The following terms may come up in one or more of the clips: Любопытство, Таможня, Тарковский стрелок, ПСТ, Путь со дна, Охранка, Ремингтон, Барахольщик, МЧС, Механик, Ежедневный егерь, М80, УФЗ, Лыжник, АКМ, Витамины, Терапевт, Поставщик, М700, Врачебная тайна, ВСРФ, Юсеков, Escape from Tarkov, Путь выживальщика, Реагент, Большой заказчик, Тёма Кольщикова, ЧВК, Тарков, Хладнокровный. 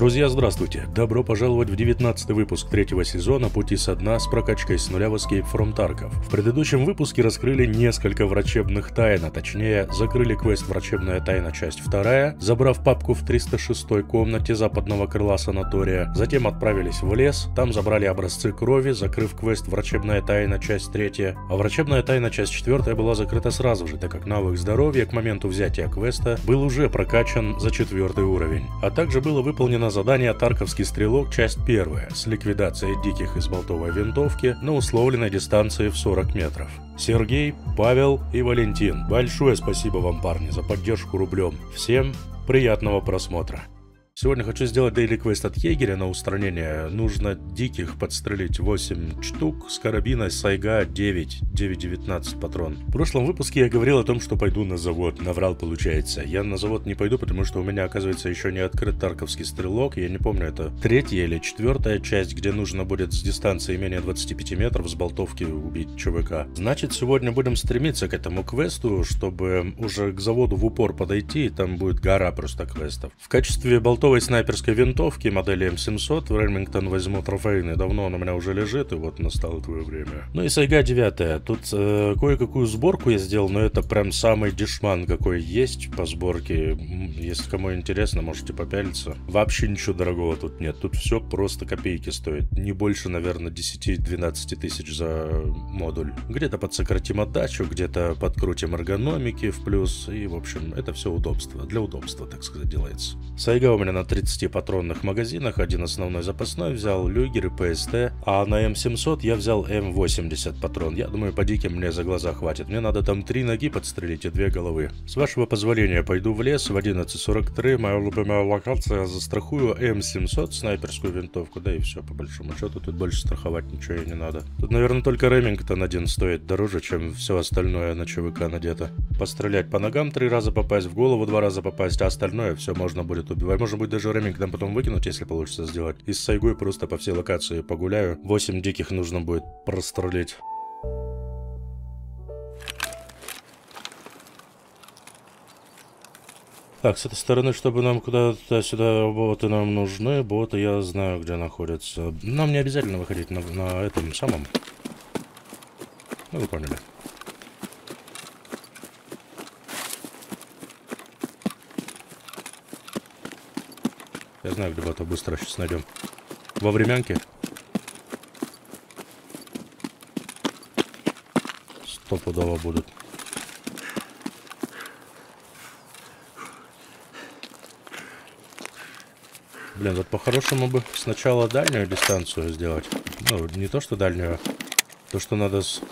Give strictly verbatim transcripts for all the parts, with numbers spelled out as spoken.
Друзья, здравствуйте! Добро пожаловать в девятнадцатый выпуск третьего сезона «Пути со дна» с прокачкой с нуля в Escape from Tarkov. В предыдущем выпуске раскрыли несколько врачебных тайн, а точнее закрыли квест «Врачебная тайна. Часть вторая», забрав папку в триста шестой комнате западного крыла санатория, затем отправились в лес, там забрали образцы крови, закрыв квест «Врачебная тайна. Часть третья», а «Врачебная тайна. Часть четвертая» была закрыта сразу же, так как навык здоровья к моменту взятия квеста был уже прокачан за четвертый уровень. А также было выполнено на задание «Тарковский стрелок. Часть первая» с ликвидацией диких из болтовой винтовки на условленной дистанции в сорок метров. Сергей, Павел и Валентин, большое спасибо вам, парни, за поддержку рублем. Всем приятного просмотра. Сегодня хочу сделать дейли квест от егеря на устранение. Нужно диких подстрелить восемь штук, с карабина Сайга девять, девять девятнадцать патрон. В прошлом выпуске я говорил о том, что пойду на завод. Наврал, получается. Я на завод не пойду, потому что у меня, оказывается, еще не открыт Тарковский стрелок. Я не помню, это третья или четвертая часть, где нужно будет с дистанции менее двадцати пяти метров с болтовки убить ЧВК. Значит, сегодня будем стремиться к этому квесту, чтобы уже к заводу в упор подойти, и там будет гора просто квестов. В качестве болтовки снайперской винтовки модели эм семьсот в Ремингтон возьму трофейный, давно он у меня уже лежит, и вот настало твое время. Ну и Сайга девять. Тут э, кое-какую сборку я сделал, но это прям самый дешман, какой есть по сборке. Если кому интересно, можете попялиться. Вообще ничего дорогого тут нет, тут все просто копейки стоит. Не больше, наверное, десяти-двенадцати тысяч за модуль. Где-то подсократим отдачу, где-то подкрутим эргономики в плюс, и в общем, это все удобство. Для удобства, так сказать, делается. Сайга у меня на тридцати патронных магазинах, один основной запасной взял, люгер и ПСТ, а на эм семьсот я взял эм восемьдесят патрон. Я думаю, по диким мне за глаза хватит, мне надо там три ноги подстрелить и две головы. С вашего позволения пойду в лес в одиннадцать сорок три, моя любимая локация, застрахую эм семьсот, снайперскую винтовку, да и все по большому счету, тут больше страховать ничего и не надо. Тут, наверное, только Ремингтон один стоит дороже, чем все остальное на ЧВК надето. Пострелять по ногам три раза, попасть в голову два раза, попасть, а остальное все можно будет убивать. Может быть, даже Ремингтон потом выкинуть, если получится сделать. И с Сайгой просто по всей локации погуляю. восемь диких нужно будет прострелить. Так, с этой стороны, чтобы нам куда-то сюда, боты нам нужны. Боты я знаю, где находятся. Нам не обязательно выходить на, на этом самом. Ну, вы поняли. Я знаю, где бота, быстро сейчас найдем. Во времянке. Стопудово будут. Блин, вот по-хорошему бы сначала дальнюю дистанцию сделать. Ну, не то, что дальнюю, а то, что надо с,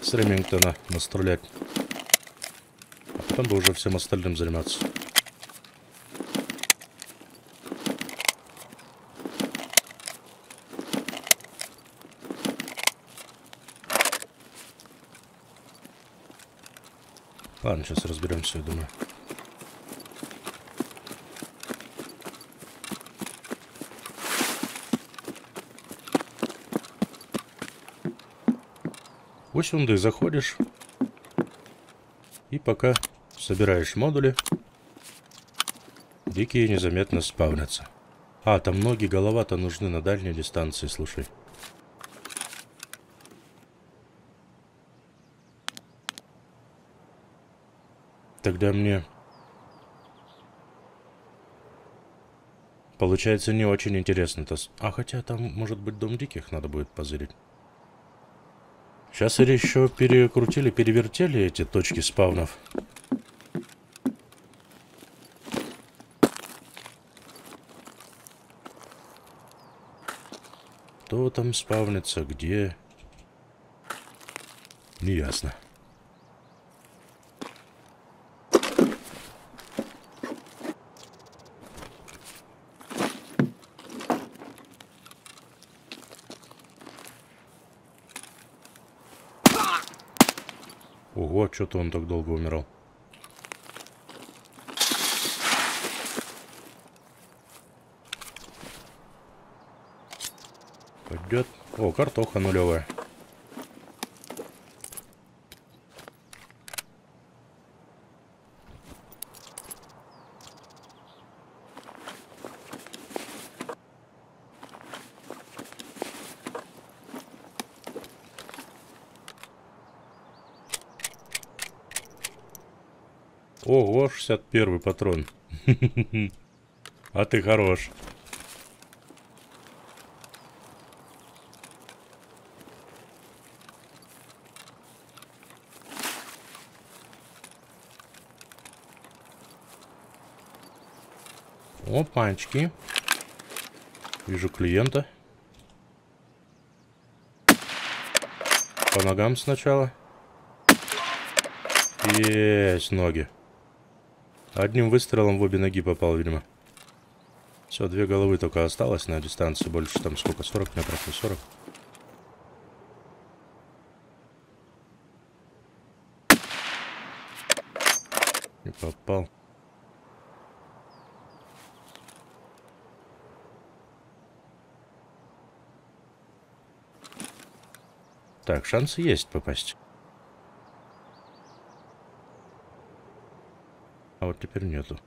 с Ремингтона настрелять. А потом бы уже всем остальным заниматься. Ладно, сейчас разберемся, я думаю. Вот сюда заходишь. И пока собираешь модули, дикие незаметно спавнятся. А, там ноги, голова-то нужны на дальней дистанции, слушай. Тогда мне, получается, не очень интересно-то. А хотя там, может быть, дом диких надо будет позырить. Сейчас или еще перекрутили, перевертели эти точки спавнов. Кто там спавнится, где? Неясно. Ого, что-то он так долго умирал. Пойдет. О, картоха нулевая. Ого, шестьдесят первый патрон. А ты хорош. Опанчики. Вижу клиента. По ногам сначала. Есть ноги. Одним выстрелом в обе ноги попал, видимо. Все, две головы только осталось на дистанции. Больше там сколько? сорок метров, не сорок. Не попал. Так, шансы есть попасть. А вот теперь нету.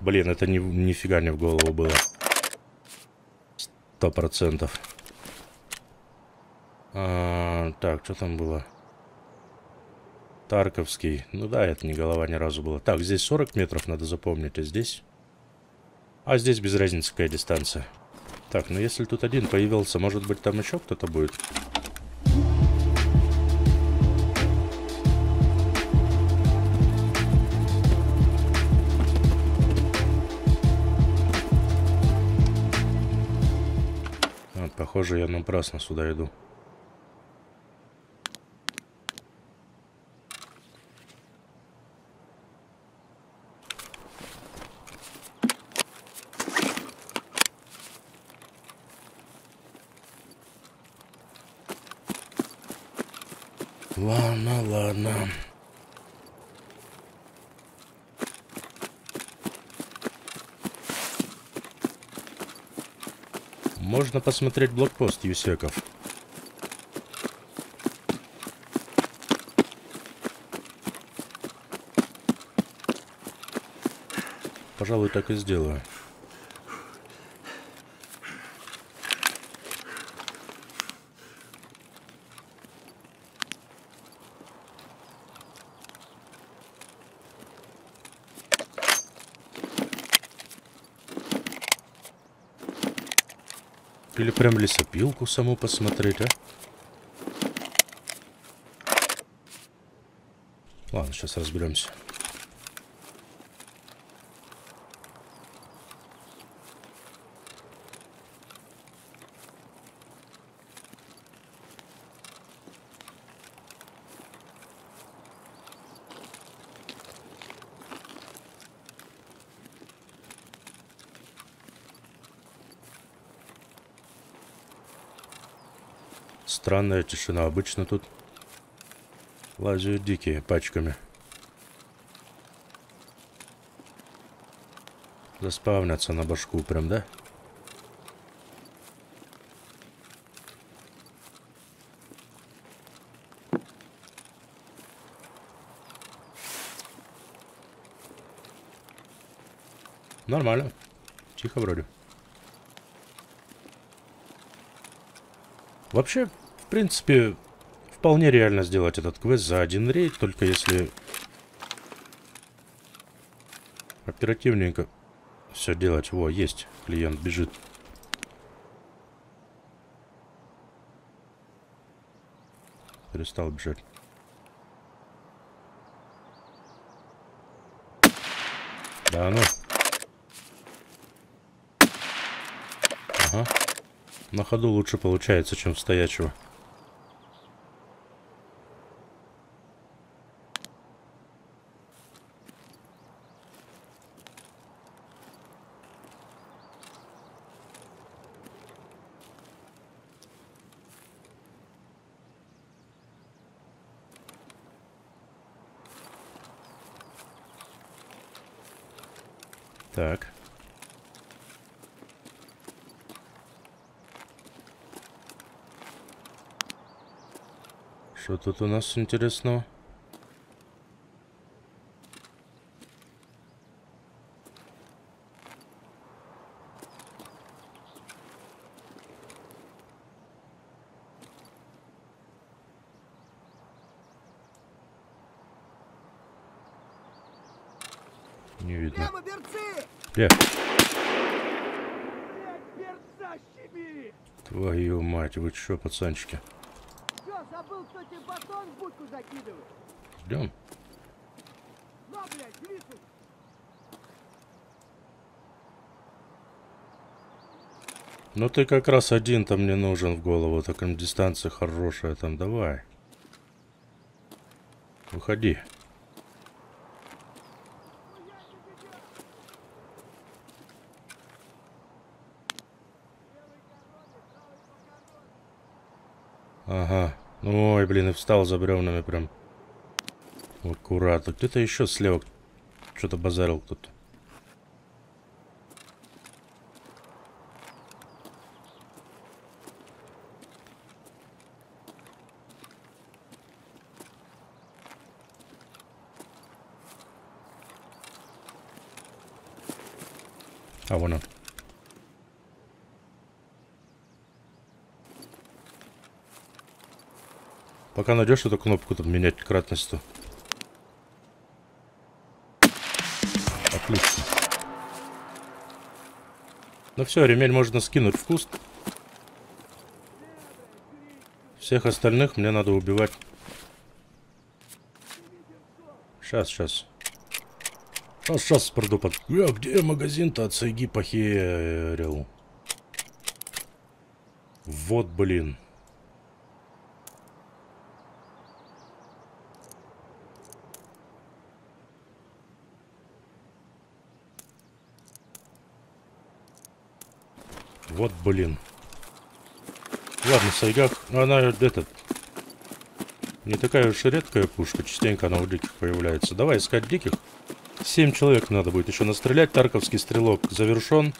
Блин, это ни, нифига не в голову было. Сто процентов. А, так, что там было? Тарковский. Ну да, это не голова ни разу было. Так, здесь сорок метров, надо запомнить, а здесь... А здесь без разницы какая дистанция. Так, ну если тут один появился, может быть там еще кто-то будет? Вот, похоже, я напрасно сюда иду. Ладно, ладно. Можно посмотреть блокпост Юсеков. Пожалуй, так и сделаю. Или прям лесопилку саму посмотреть, а? Ладно, сейчас разберемся. Странная тишина. Обычно тут лазят дикие пачками. Заспавнятся на башку прям, да? Нормально. Тихо вроде. Вообще... В принципе, вполне реально сделать этот квест за один рейд, только если оперативненько все делать. Во, есть, клиент бежит. Перестал бежать. Да ну. Ага. На ходу лучше получается, чем в стоячего. Так. Что тут у нас интересного? не видно. Где? Твою мать, вы чё, пацанчики? Ждем. Ну ты как раз один там не нужен в голову, так им дистанция хорошая там, давай. Выходи. Ага. Ой, блин, и встал за бревнами прям. Аккуратно. Где-то еще слева что-то базарил кто-то. А, вон он. Пока найдешь эту кнопку, там менять кратность-то. Отлично. Ну все, ремень можно скинуть в куст. Всех остальных мне надо убивать. Сейчас, сейчас. А сейчас приду под... А где магазин-то от Сайги похерил? Вот, блин. Вот, блин. Ладно, Сайга, она этот... Не такая уж и редкая пушка, частенько она у диких появляется. Давай искать диких. Семь человек надо будет еще настрелять. Тарковский стрелок завершен.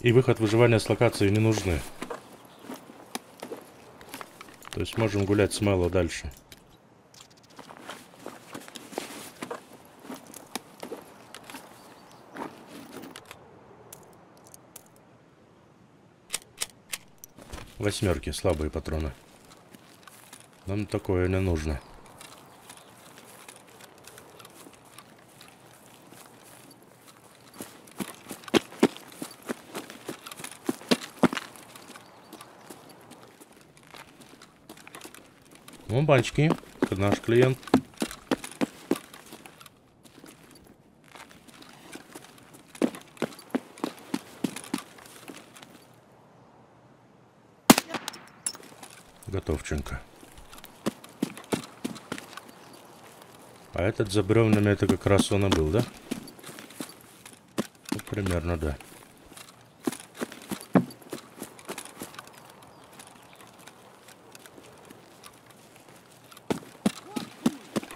И выход выживания с локации не нужны. То есть можем гулять смело дальше. Восьмерки, слабые патроны. Нам такое не нужно. Бомбанчики. Это наш клиент. Готовченко. А этот за бревнами, это как раз он и был, да? Ну, примерно, да.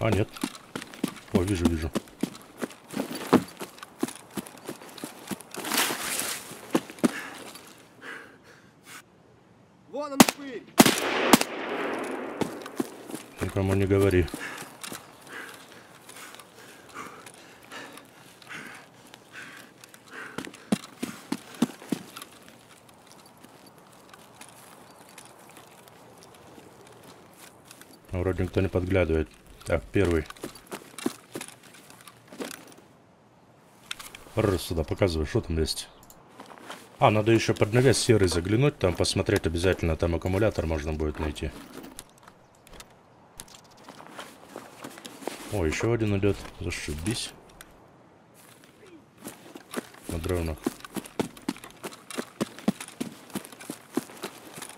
А, нет. О, вижу, вижу. Вон он, пыль! Никому не говори. Вроде никто не подглядывает. Так, первый. Раз сюда показываю, что там есть. А, надо еще под нога серый заглянуть, там посмотреть обязательно, там аккумулятор можно будет найти. О, еще один идет. Зашибись. На дровнах.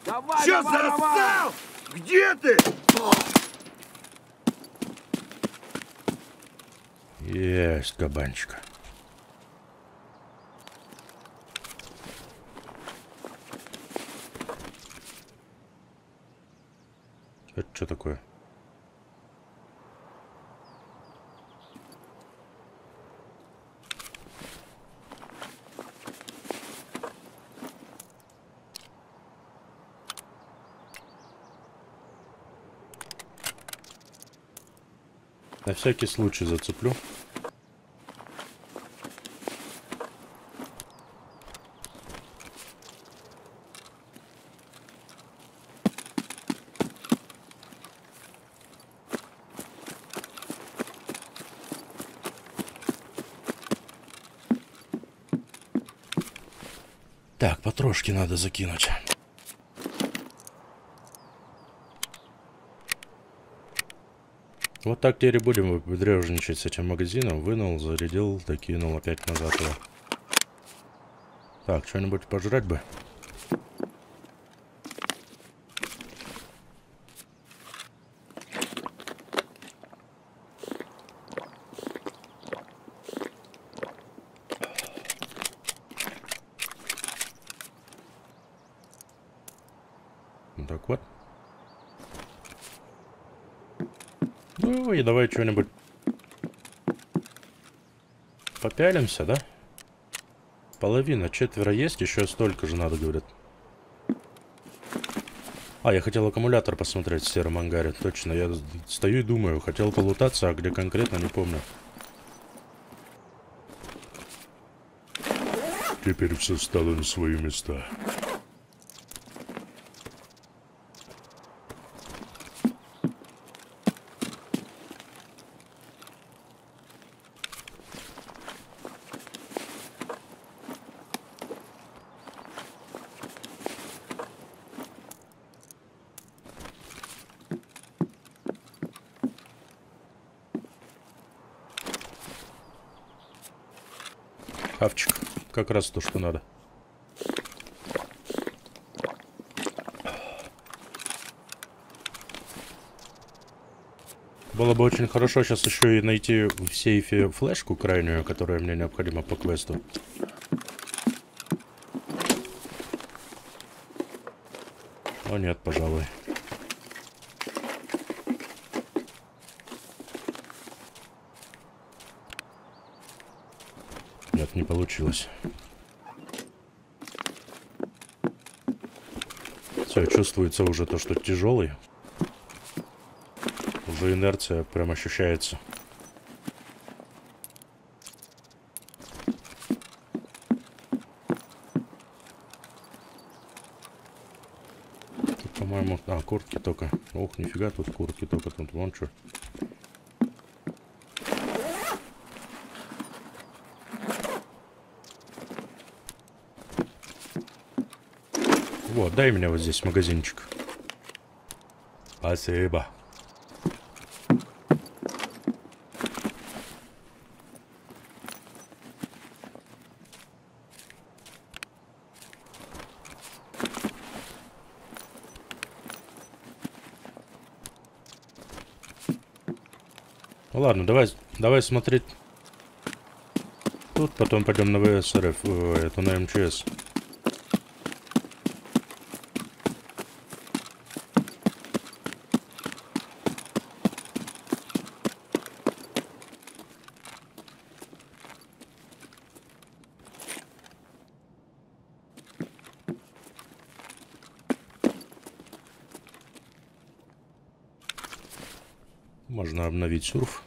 Давай, че зарастал? Где ты? Есть кабанчика. Это что такое? На всякий случай зацеплю. Так, потрошки надо закинуть. Вот так теперь будем выпендрежничать с этим магазином. Вынул, зарядил, докинул опять назад его. Так, что-нибудь пожрать бы. И давай что-нибудь попялимся, да? Половина, четверо есть, еще столько же надо, говорят. А, я хотел аккумулятор посмотреть в сером ангаре, точно, я стою и думаю, хотел полутаться, а где конкретно, не помню. Теперь все стало на свои места. Хавчик. Как раз то, что надо. Было бы очень хорошо сейчас еще и найти в сейфе флешку крайнюю, которая мне необходима по квесту. О нет, пожалуй. Не получилось. Все, чувствуется уже то, что тяжелый. Уже инерция прям ощущается. Тут, по-моему, а, куртки только. Ох, нифига, тут куртки только, тут вон что. Вот, дай мне вот здесь магазинчик. Спасибо. Ну, ладно, давай, давай смотреть. Тут потом пойдем на ВСРФ, это на МЧС. Можно обновить сурф.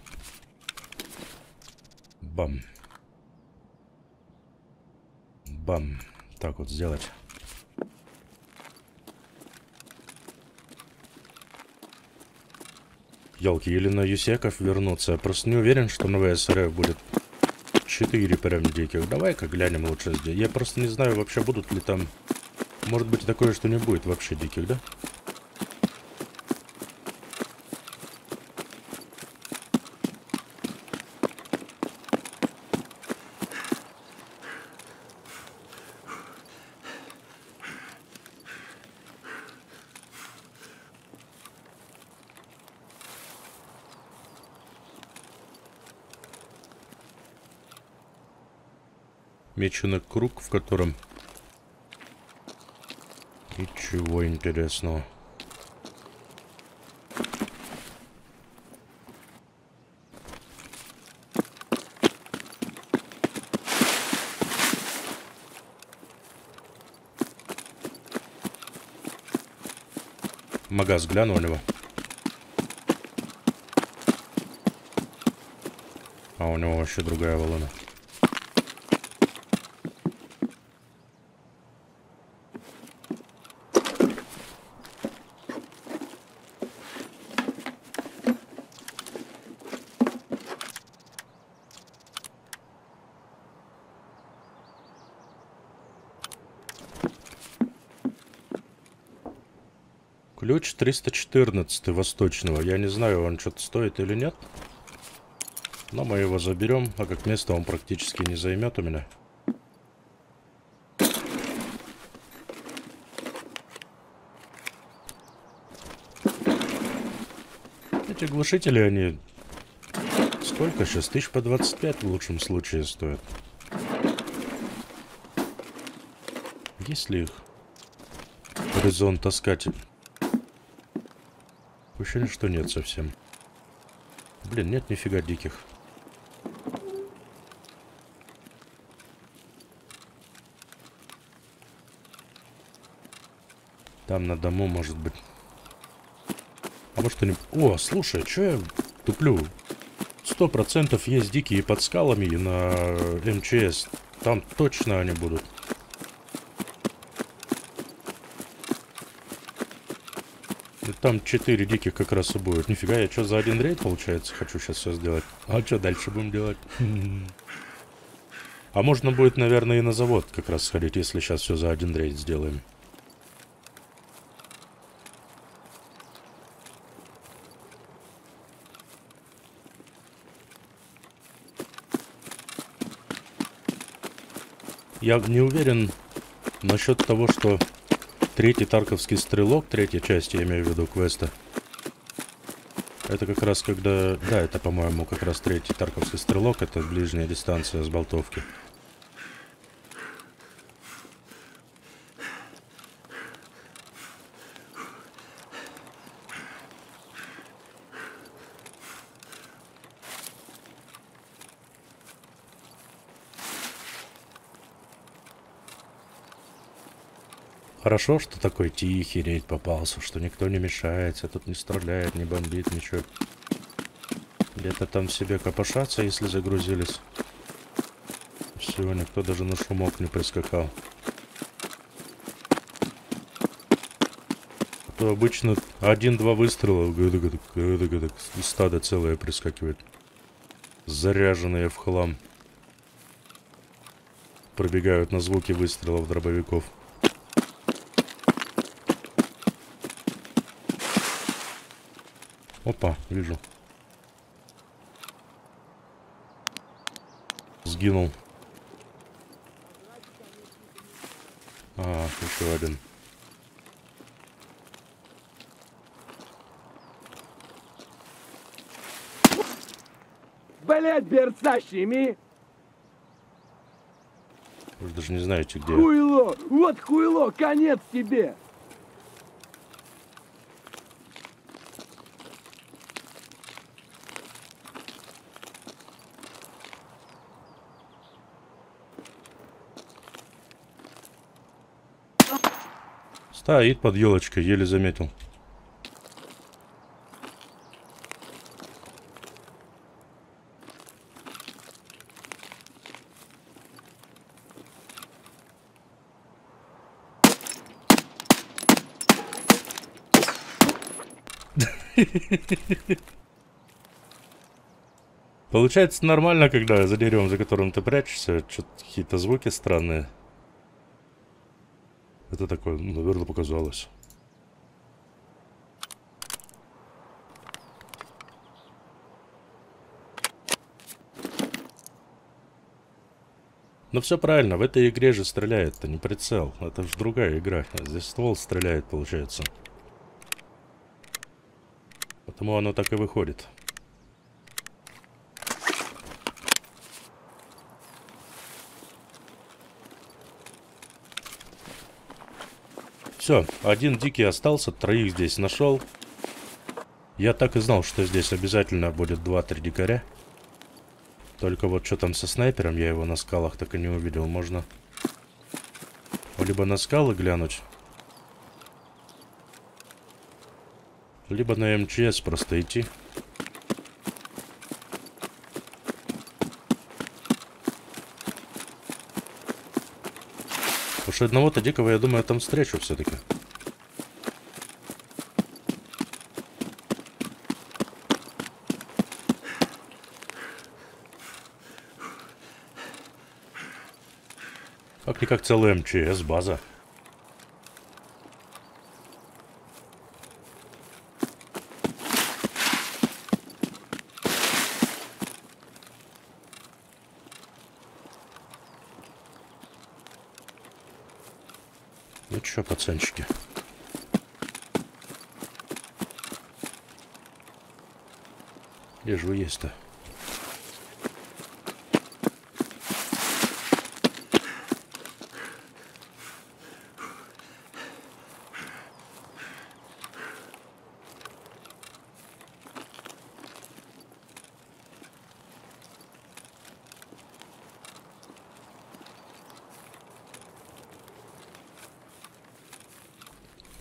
Бам. Бам. Так вот сделать. Ёлки, или на юсеков вернуться. Я просто не уверен, что новая СРФ будет четыре прям диких. Давай-ка глянем лучше здесь. Я просто не знаю вообще, будут ли там... Может быть такое, что не будет вообще диких, да? Меченый круг, в котором ничего интересного. Магаз глянул его. А у него вообще другая волна. Ключ триста четырнадцать восточного. Я не знаю, он что-то стоит или нет. Но мы его заберем, а как место он практически не займет у меня. Эти глушители, они... Сколько? шесть тысяч по двадцать пять в лучшем случае стоят. Если их резон таскать. Ощущение, что нет совсем. Блин, нет нифига диких. Там на дому, может быть. А может они... О, слушай, что я туплю? Сто процентов есть дикие под скалами и на МЧС. Там точно они будут. Там четыре диких как раз и будет. Нифига, я что за один рейд, получается, хочу сейчас все сделать. А что дальше будем делать? А можно будет, наверное, и на завод как раз сходить, если сейчас все за один рейд сделаем. Я не уверен насчет того, что... Третий Тарковский стрелок, третья часть, я имею в виду, квеста. Это как раз когда... Да, это, по-моему, как раз третий Тарковский стрелок. Это ближняя дистанция с болтовки. Хорошо, что такой тихий рейд попался, что никто не мешается, тут не стреляет, не бомбит, ничего. Где-то там себе копошатся, если загрузились. Все, никто даже на шумок не прискакал. А то обычно один-два выстрела и стадо целое прискакивает. Заряженные в хлам. Пробегают на звуки выстрелов дробовиков. Опа, вижу. Сгинул. А, еще один. Блять, берца щеми! Вы даже не знаете, где. Хуйло! Вот хуйло! Конец тебе! Стоит под елочкой, еле заметил. Получается нормально, когда за деревом, за которым ты прячешься, что-то какие-то звуки странные. Это такое, наверное, показалось. Но все правильно, в этой игре же стреляет-то не прицел. Это же другая игра. Здесь ствол стреляет, получается. Потому оно так и выходит. Все, один дикий остался, троих здесь нашел. Я так и знал, что здесь обязательно будет два-три дикаря. Только вот что там со снайпером, я его на скалах так и не увидел. Можно либо на скалы глянуть, либо на МЧС просто идти. Потому что одного-то дикого, я думаю, я там встречу все-таки. Как-никак целая МЧС база. что, пацанчики. Где же вы есть-то?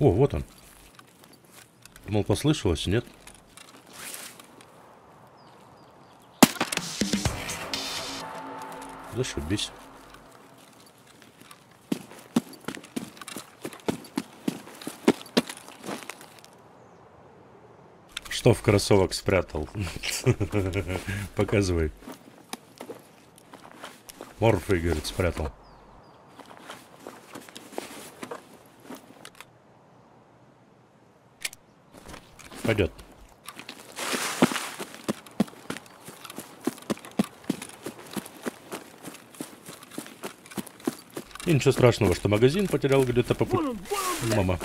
О, вот он. Думал, послышалось, нет? Зашибись. Что в кроссовок спрятал? Показывай. Морфы, говорит, спрятал. Пойдет. И ничего страшного, что магазин потерял где-то по пути. Мама.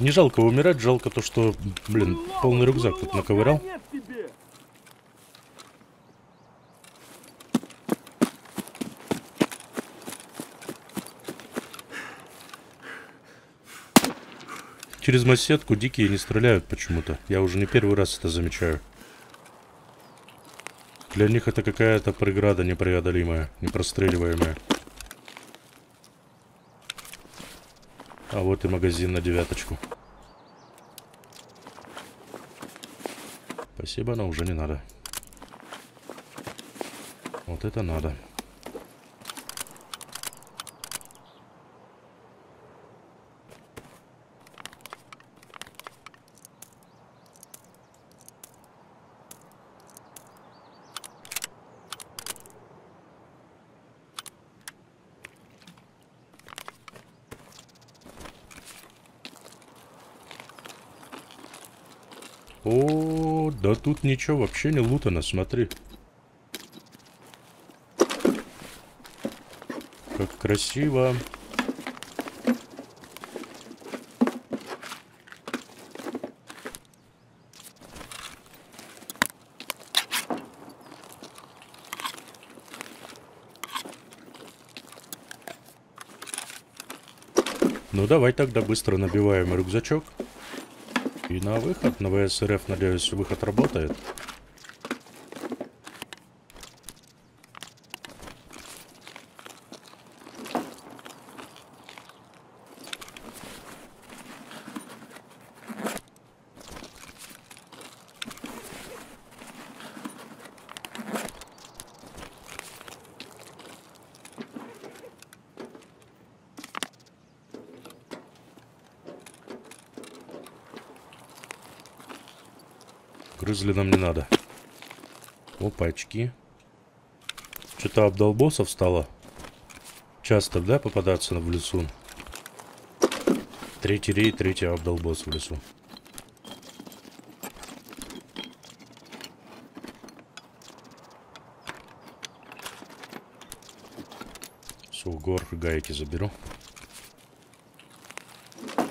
Не жалко умирать, жалко то, что, блин, полный рюкзак тут наковырял. Через массетку дикие не стреляют почему-то. Я уже не первый раз это замечаю. Для них это какая-то преграда непреодолимая, непростреливаемая. А вот и магазин на девяточку. Спасибо, но уже не надо. Вот это надо. О, да тут ничего вообще не лутано, смотри. Как красиво. Ну давай тогда быстро набиваем рюкзачок. И на выход, на ВСРФ, надеюсь, выход работает. Грызли нам не надо. Опа, очки. Что-то обдолбосов стало. Часто, да, попадаться в лесу? Третий рей, третий обдолбос в лесу. Сугор, гайки заберу.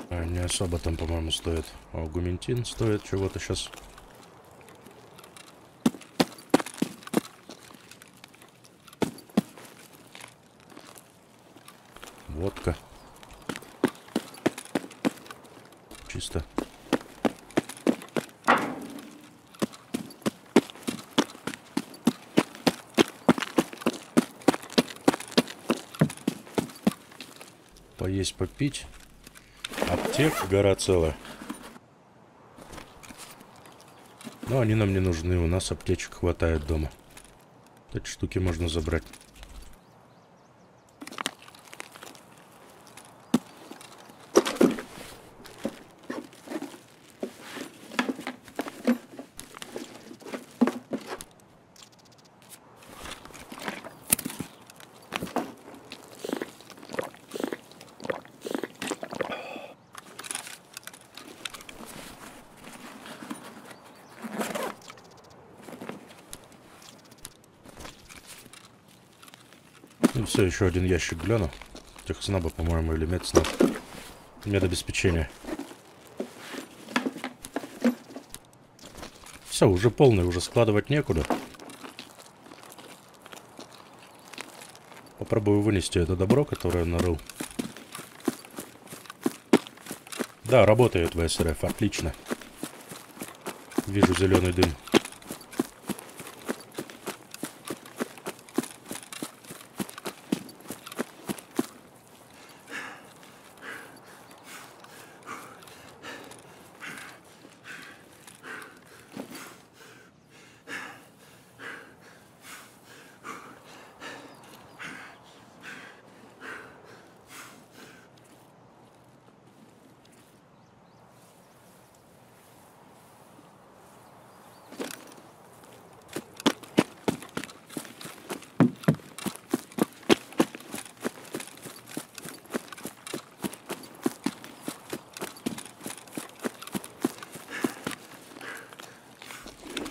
А не особо там, по-моему, стоит. Аугументин стоит чего-то сейчас. Водка. Чисто. Поесть, попить. Аптек, гора целая. Но они нам не нужны. У нас аптечек хватает дома. Эти штуки можно забрать. Еще один ящик гляну. техснаба, по-моему, или медснаб. Медобеспечение. Все, уже полный, уже складывать некуда. Попробую вынести это добро, которое нарыл. Да, работает ВСРФ, отлично. Вижу зеленый дым.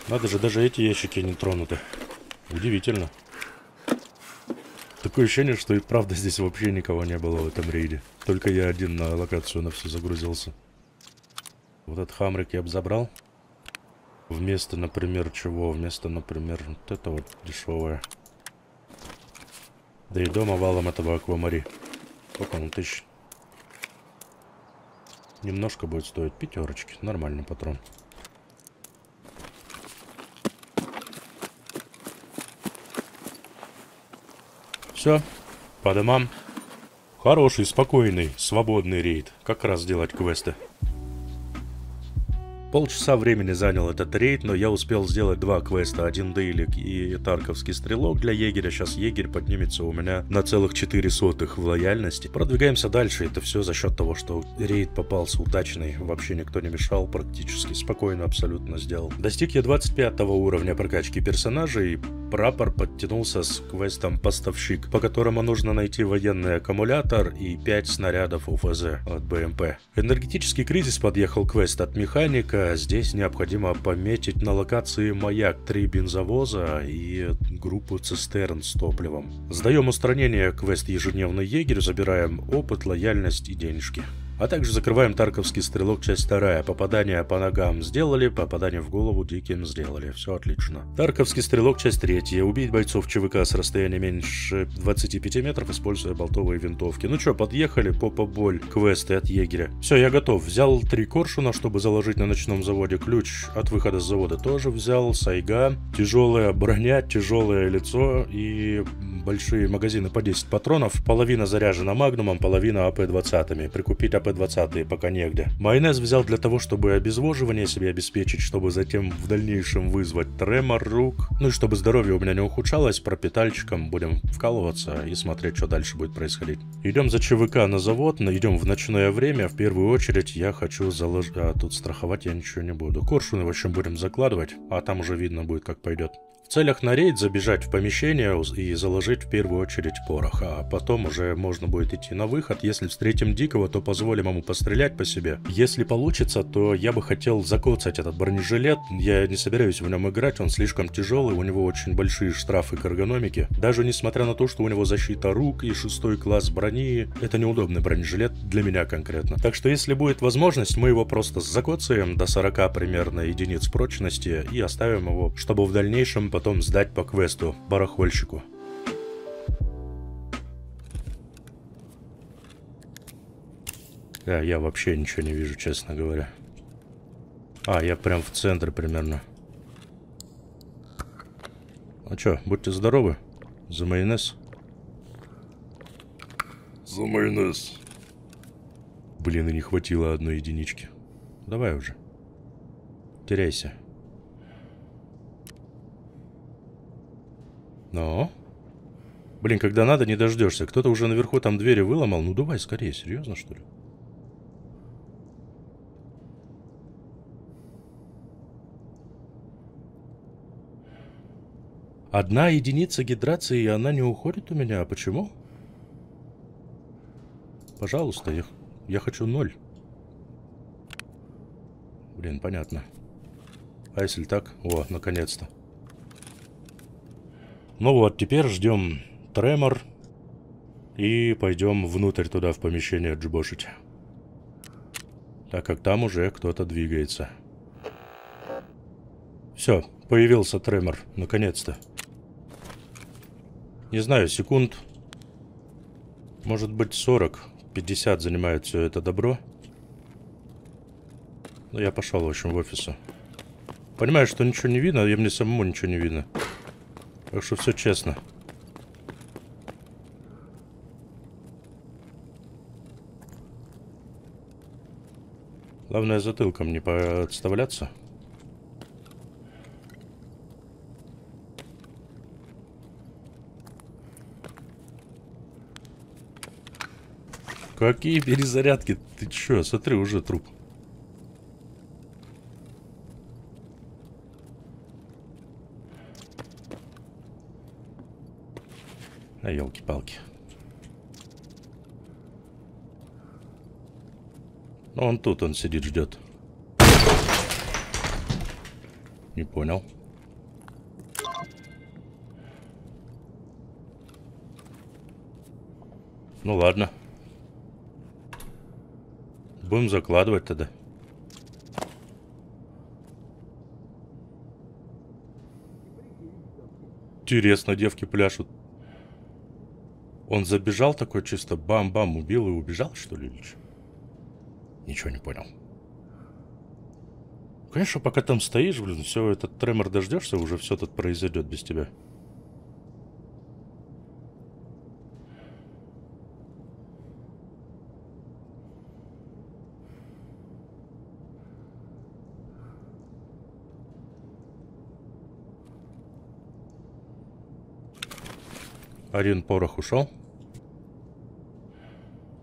Надо же, даже эти ящики не тронуты. Удивительно. Такое ощущение, что и правда здесь вообще никого не было в этом рейде. Только я один на локацию на все загрузился. Вот этот хамрик я бы забрал. Вместо, например, чего? Вместо, например, вот это вот дешевое. Да и дома валом этого аквамари. Сколько он? Тысяч. Немножко будет стоить. Пятерочки. Нормальный патрон. Все, по домам. Хороший, спокойный, свободный рейд. Как раз делать квесты. Полчаса времени занял этот рейд, но я успел сделать два квеста. Один дейлик и Тарковский стрелок для егеря. Сейчас егерь поднимется у меня на целых четыре сотых в лояльности. Продвигаемся дальше. Это все за счет того, что рейд попался удачный. Вообще никто не мешал, практически спокойно абсолютно сделал. Достиг я двадцать пятого уровня прокачки персонажей. Прапор подтянулся с квестом «Поставщик», по которому нужно найти военный аккумулятор и пять снарядов УФЗ от БМП. «Энергетический кризис» подъехал квест от Механика. Здесь необходимо пометить на локации маяк три бензовоза и группу цистерн с топливом. Сдаем устранение квест «Ежедневный егерь», забираем опыт, лояльность и денежки. А также закрываем «Тарковский стрелок», часть вторая. Попадание по ногам сделали, попадание в голову диким сделали. Все отлично. «Тарковский стрелок», часть третья. Убить бойцов ЧВК с расстояния меньше двадцати пяти метров, используя болтовые винтовки. Ну что, подъехали, попа-боль, квесты от егеря. Все, я готов. Взял три коршуна, чтобы заложить на ночном заводе. Ключ от выхода с завода тоже взял. Сайга. Тяжелая броня, тяжелое лицо и большие магазины по десять патронов. Половина заряжена магнумом, половина АП-двадцатыми. Прикупить АП-двадцатые пока негде. Майонез взял для того, чтобы обезвоживание себе обеспечить, чтобы затем в дальнейшем вызвать тремор рук. Ну и чтобы здоровье у меня не ухудшалось, пропитальчиком будем вкалываться и смотреть, что дальше будет происходить. Идем за ЧВК на завод, идем в ночное время. В первую очередь я хочу заложить... А тут страховать я ничего не буду. Коршуны, в общем, будем закладывать, а там уже видно будет, как пойдет. В целях на рейд забежать в помещение и заложить в первую очередь порох, а потом уже можно будет идти на выход. Если встретим дикого, то позволим ему пострелять по себе. Если получится, то я бы хотел закоцать этот бронежилет. Я не собираюсь в нем играть, он слишком тяжелый, у него очень большие штрафы к эргономике. Даже несмотря на то, что у него защита рук и шестой класс брони, это неудобный бронежилет для меня конкретно. Так что если будет возможность, мы его просто закоцаем до сорока примерно единиц прочности и оставим его, чтобы в дальнейшем потом сдать по квесту барахольщику. Да, я вообще ничего не вижу, честно говоря. А, я прям в центре примерно. А чё, будьте здоровы. За майонез. За майонез. Блин, и не хватило одной единички. Давай уже. Теряйся. Но. Блин, когда надо, не дождешься. Кто-то уже наверху там двери выломал. Ну давай скорее, серьезно, что ли? Одна единица гидрации, и она не уходит у меня. А почему? Пожалуйста, я, я хочу ноль. Блин, понятно. А если так? О, наконец-то. Ну вот, теперь ждем тремор. И пойдем внутрь туда, в помещение, джибошить. Так как там уже кто-то двигается. Все, появился тремор, наконец-то. Не знаю, секунд, может быть сорок, пятьдесят занимает все это добро. Но я пошел, в общем, в офис. Понимаю, что ничего не видно, и мне самому ничего не видно. Так что все честно. Главное, затылком не подставляться. Какие перезарядки? Ты чё? Смотри, уже труп. А, ёлки-палки. Он тут, он сидит, ждет. Не понял. Ну ладно. Будем закладывать тогда. Интересно, девки пляшут. Он забежал такой чисто, бам-бам, убил и убежал, что ли? Ничего не понял. Конечно, пока там стоишь, блин, все этот тремор дождешься, уже все тут произойдет без тебя. Один порох ушел.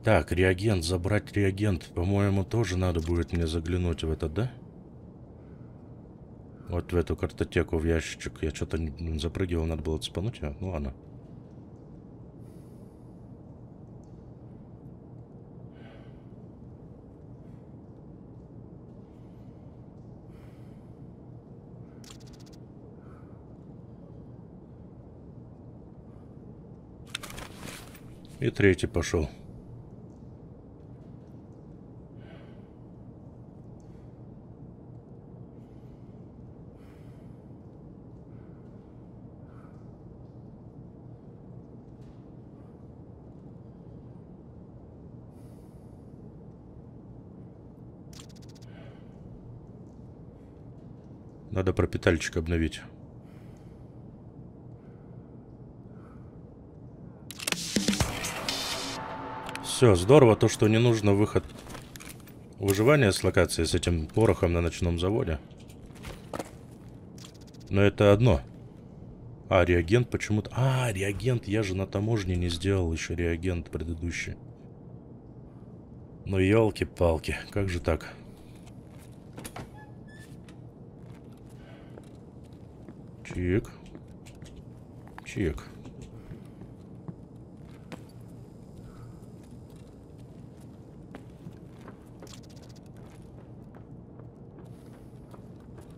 Так, реагент, забрать реагент. По-моему, тоже надо будет мне заглянуть в этот, да? Вот в эту картотеку, в ящичек. Я что-то запрыгивал, надо было цепануть ее. Ну ладно. И третий пошел. Надо пропитальчик обновить. Все, здорово то, что не нужно выход выживания с локации с этим порохом на ночном заводе. Но это одно. А, реагент почему-то... А, реагент, я же на таможне не сделал еще реагент предыдущий. Ну, елки-палки, как же так? Чик. Чик.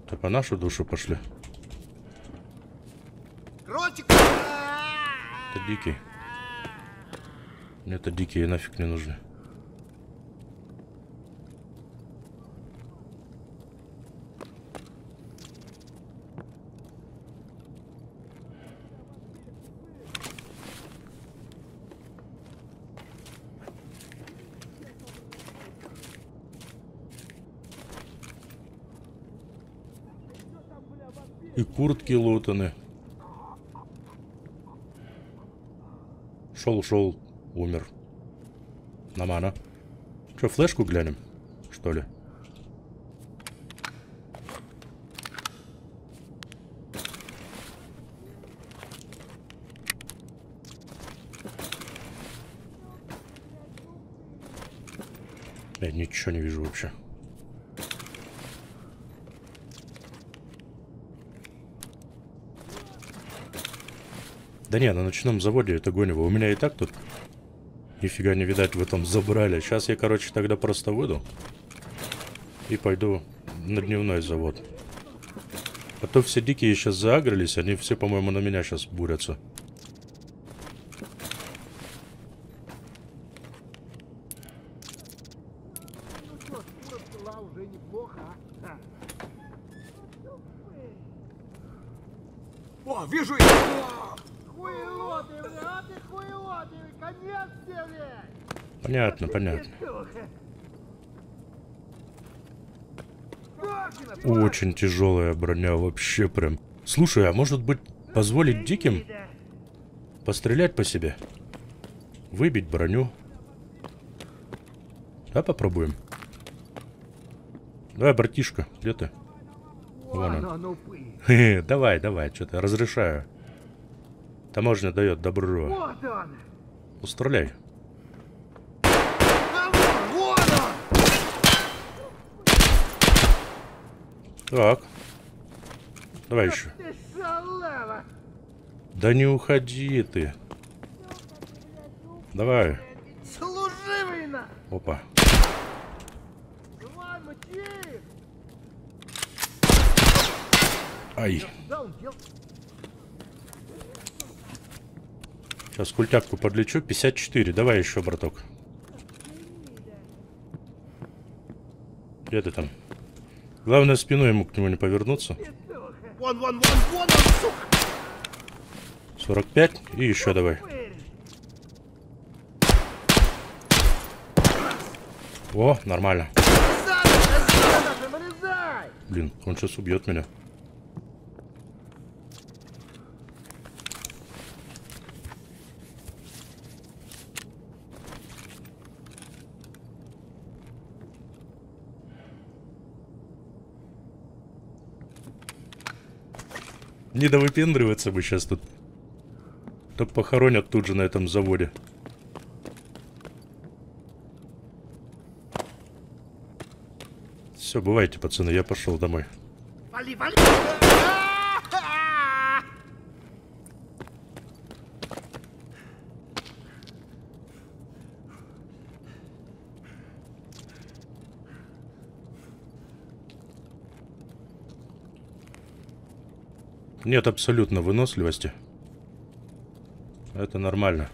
Ты по нашу душу пошли. Кротик! Это дикий. Мне-то дикие нафиг не нужны. И куртки лутаны. Шел, шел, умер. Намана. Че, флешку глянем, что ли? Я ничего не вижу вообще. Да не, на ночном заводе это гонево. У меня и так тут нифига не видать, вы там забрали. Сейчас я, короче, тогда просто выйду и пойду на дневной завод. А то все дикие сейчас заагрились, они все, по-моему, на меня сейчас бурятся. была уже неплохо. О, вижу их! Хуйло ты, бля, а ты хуйло ты, конец тебе! Понятно, понятно. Очень тяжелая броня вообще прям. Слушай, а может быть позволить диким пострелять по себе? Выбить броню. Да, попробуем. Давай, братишка, где ты? Вон он. Хе-хе, давай, давай, что-то разрешаю. Таможня дает добро. Устреляй. Так. Давай еще. Да не уходи ты. Давай. Опа. Ай. Сейчас культяпку подлечу. пятьдесят четыре. Давай еще, браток. Где ты там? Главное, спиной ему к нему не повернуться. сорок пять. И еще давай. О, нормально. Блин, он сейчас убьет меня. Не довыпендриваться бы сейчас тут. Так похоронят тут же на этом заводе. Все, бывайте, пацаны, я пошел домой. Вали, вали. Нет абсолютно выносливости. Это нормально.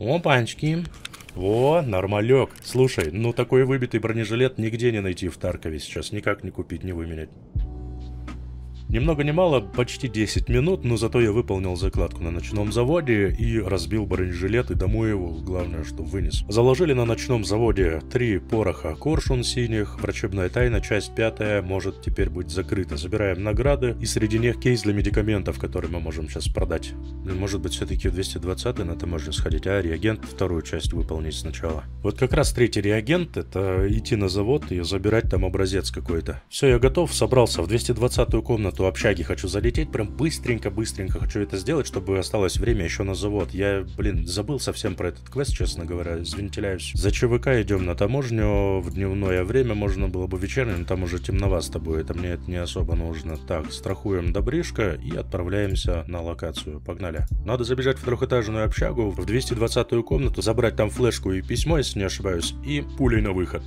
Опанчки. О, нормалек. Слушай, ну такой выбитый бронежилет нигде не найти в Таркове сейчас. Никак не купить, не выменять. Ни много ни мало, почти десять минут, но зато я выполнил закладку на ночном заводе и разбил бронежилет и домой его, главное, что вынес. Заложили на ночном заводе три пороха коршун синих, врачебная тайна, часть пятая может теперь быть закрыта. Забираем награды и среди них кейс для медикаментов, который мы можем сейчас продать. Может быть все-таки в двести двадцатый на таможню сходить, а реагент вторую часть выполнить сначала. Вот как раз третий реагент, это идти на завод и забирать там образец какой-то. Все, я готов, собрался в двести двадцатую комнату общаги, хочу залететь, прям быстренько-быстренько хочу это сделать, чтобы осталось время еще на завод. Я, блин, забыл совсем про этот квест, честно говоря, извиняюсь. За ЧВК идем на таможню, в дневное время можно было бы вечернее, но там уже темновато будет, а мне это не особо нужно. Так, страхуем добришко и отправляемся на локацию. Погнали. Надо забежать в трехэтажную общагу, в двести двадцатую комнату, забрать там флешку и письмо, если не ошибаюсь, и пулей на выход.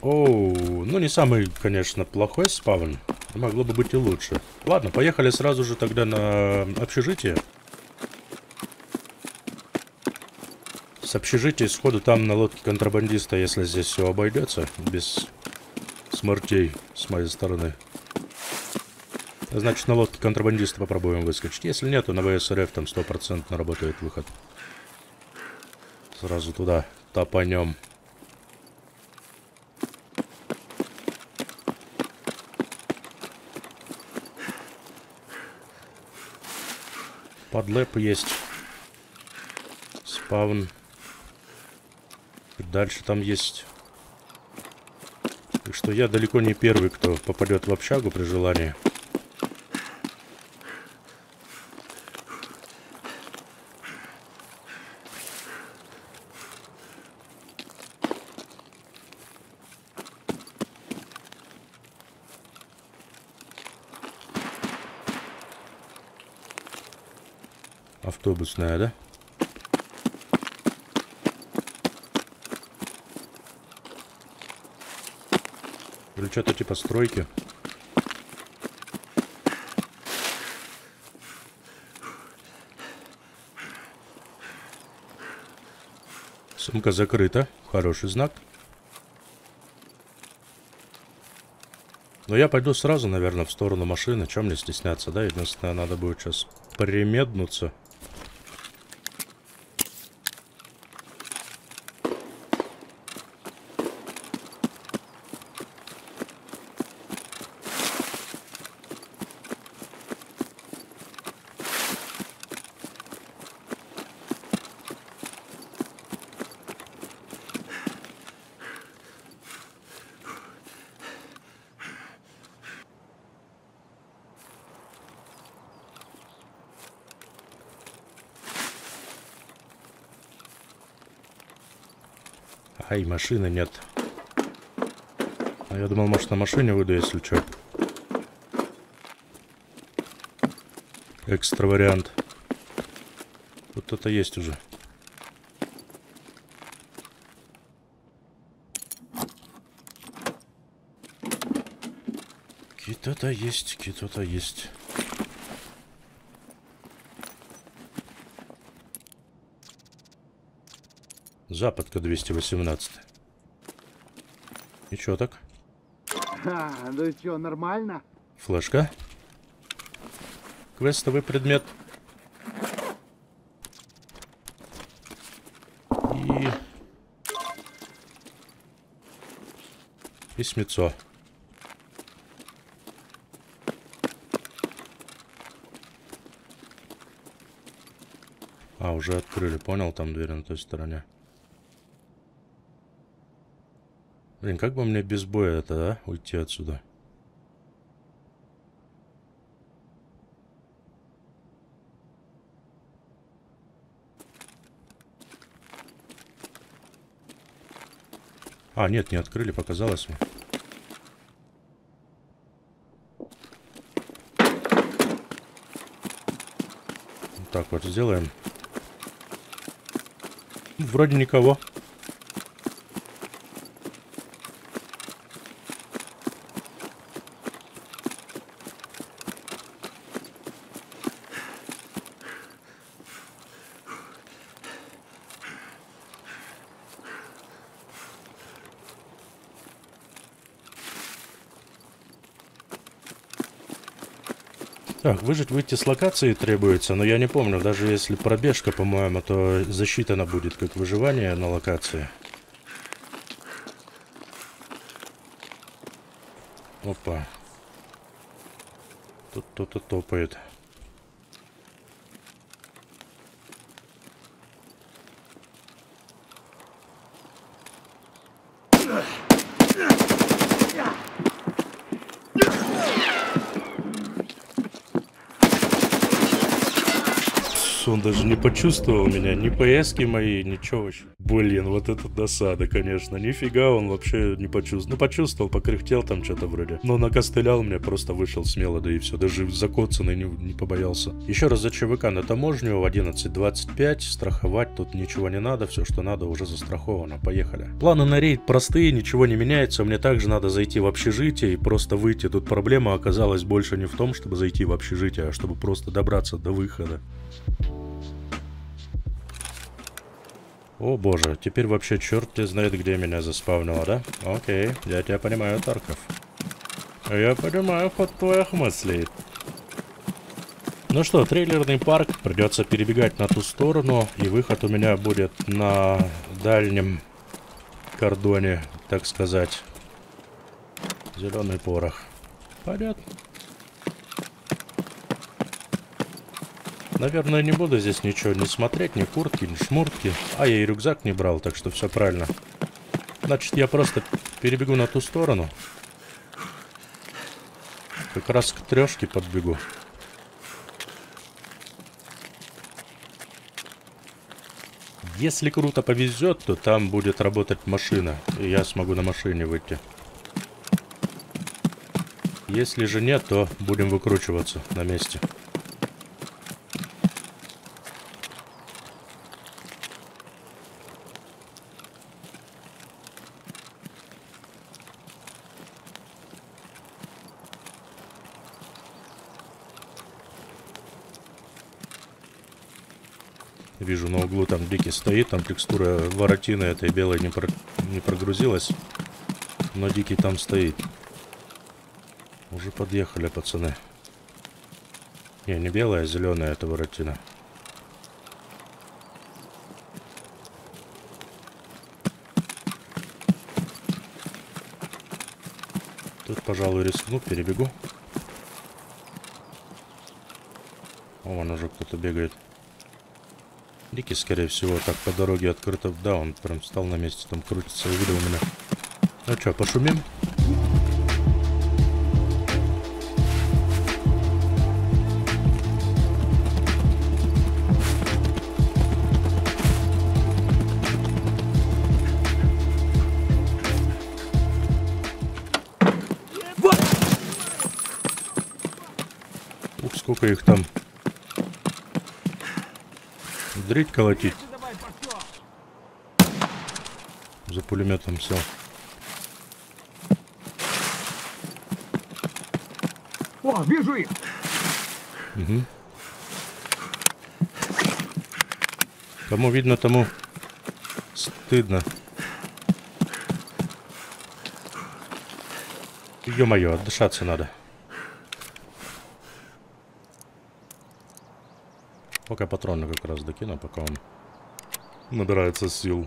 Оу, ну не самый, конечно, плохой спавн, могло бы быть и лучше. Ладно, поехали сразу же тогда на общежитие. С общежития сходу там на лодке контрабандиста, если здесь все обойдется, без смертей с моей стороны. Значит, на лодке контрабандиста попробуем выскочить. Если нет, то на ВСРФ там стопроцентно работает выход. Сразу туда топанем. Подлэп есть. Спавн. И дальше там есть. Так что я далеко не первый, кто попадет в общагу при желании. автобусная, да? Или что-то типа стройки. Сумка закрыта. Хороший знак. Но я пойду сразу, наверное, в сторону машины. Чем мне стесняться, да? Единственное, надо будет сейчас примеднуться. Ай, машины нет. А я думал, может, на машине выйду, если что. Экстра вариант. Вот это есть уже. Кито-то есть, кито-то есть. Западка двести восемнадцать. И чё так? Ха, ну чё, нормально? Флешка. Квестовый предмет. И... письмецо. А, уже открыли, понял, там дверь на той стороне. Блин, как бы мне без боя это, да, уйти отсюда? А, нет, не открыли, показалось мне. Вот так вот сделаем. Вроде никого. Так, выжить, выйти с локации требуется, но я не помню, даже если пробежка, по-моему, то засчитана будет как выживание на локации. Опа. Тут кто-то топает. Он даже не почувствовал меня, ни ПСки мои, ничего вообще. Блин, вот это досада, конечно. Нифига он вообще не почувствовал. Ну, почувствовал, покряхтел там что-то вроде. Но накостылял меня, просто вышел смело, да и все. Даже закоцанный не, не побоялся. Еще раз за ЧВК на таможню в одиннадцать двадцать пять. Страховать тут ничего не надо. Все, что надо, уже застраховано. Поехали. Планы на рейд простые, ничего не меняется. Мне также надо зайти в общежитие и просто выйти. Тут проблема оказалась больше не в том, чтобы зайти в общежитие, а чтобы просто добраться до выхода. О боже, теперь вообще черт не знает, где меня заспавнило, да? Окей, я тебя понимаю, Тарков. Я понимаю ход твоих мыслей. Ну что, трейлерный парк, придется перебегать на ту сторону, и выход у меня будет на дальнем кордоне, так сказать. Зеленый порох. Понятно. Наверное, не буду здесь ничего не смотреть, ни куртки, ни шмуртки. А я и рюкзак не брал, так что все правильно. Значит, я просто перебегу на ту сторону. Как раз к трешке подбегу. Если круто повезет, то там будет работать машина. И я смогу на машине выйти. Если же нет, то будем выкручиваться на месте. Вижу, на углу там дикий стоит, там текстура воротины этой белой не, про... не прогрузилась. Но дикий там стоит. Уже подъехали, пацаны. Не, не белая, а зеленая эта воротина. Тут, пожалуй, рискну, перебегу. О, вон уже кто-то бегает. Дикий, скорее всего, так по дороге открыто. Да, он прям встал на месте, там крутится, увидел меня. Ну что, пошумим? Ух, сколько их там. Дрить колотить. За пулеметом сел. О, вижу их. Угу. Кому видно, тому стыдно. Ё-моё, отдышаться надо. Пока патроны как раз докину, пока он набирается сил.